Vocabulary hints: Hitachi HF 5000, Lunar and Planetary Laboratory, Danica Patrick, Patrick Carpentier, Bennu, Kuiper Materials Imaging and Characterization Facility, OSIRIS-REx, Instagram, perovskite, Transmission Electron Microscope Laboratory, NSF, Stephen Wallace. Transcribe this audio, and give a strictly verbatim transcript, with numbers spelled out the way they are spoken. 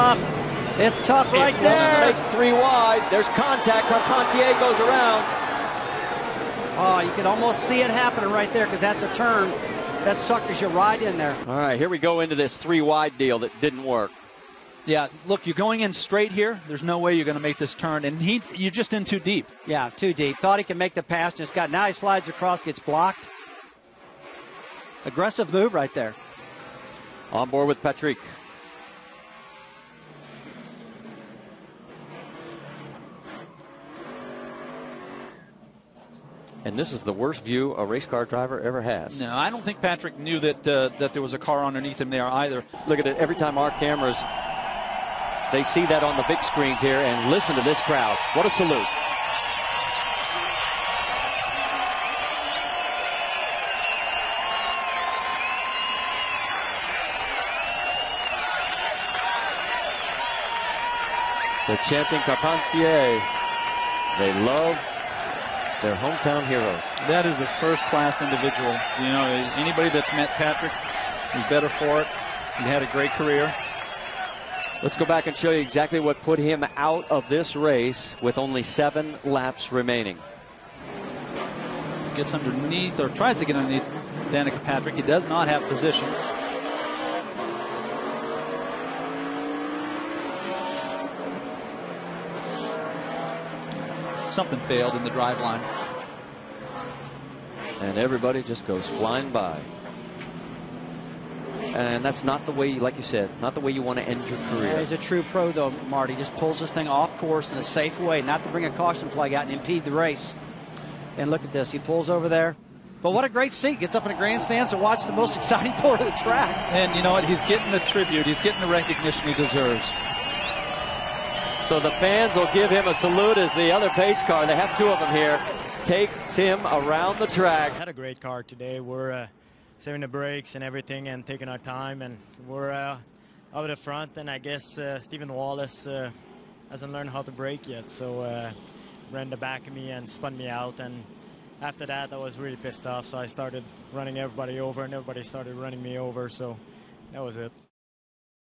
tough. It's tough right it there. Make three wide. There's contact. Carpentier goes around. Oh, you can almost see it happening right there because that's a turn. That suckers you right in there. All right, here we go into this three wide deal that didn't work. Yeah, look, you're going in straight here. There's no way you're going to make this turn. And he, you're just in too deep. Yeah, too deep. Thought he could make the pass. Just got, now he slides across, gets blocked. Aggressive move right there. On board with Patrick. And this is the worst view a race car driver ever has. No, I don't think Patrick knew that uh, that there was a car underneath him there either. Look at it. Every time our cameras, they see that on the big screens here, and listen to this crowd. What a salute. They're chanting Carpentier. They love their hometown heroes. That is a first-class individual. You know, anybody that's met Patrick is better for it. He had a great career. Let's go back and show you exactly what put him out of this race with only seven laps remaining. Gets underneath, or tries to get underneath Danica Patrick. He does not have position. Something failed in the drive line. And everybody just goes flying by. And that's not the way, like you said, not the way you want to end your career. Yeah, he's a true pro, though, Marty. Just pulls this thing off course in a safe way, not to bring a caution flag out and impede the race. And look at this. He pulls over there. But what a great seat. Gets up in a grandstand to watch the most exciting part of the track. And you know what? He's getting the tribute. He's getting the recognition he deserves. So the fans will give him a salute as the other pace car, they have two of them here, takes him around the track. Had a great car today. We're uh, saving the brakes and everything and taking our time, and we're uh, out of the front, and I guess uh, Stephen Wallace uh, hasn't learned how to brake yet, so uh, ran the back of me and spun me out, and after that I was really pissed off, so I started running everybody over, and everybody started running me over, so that was it.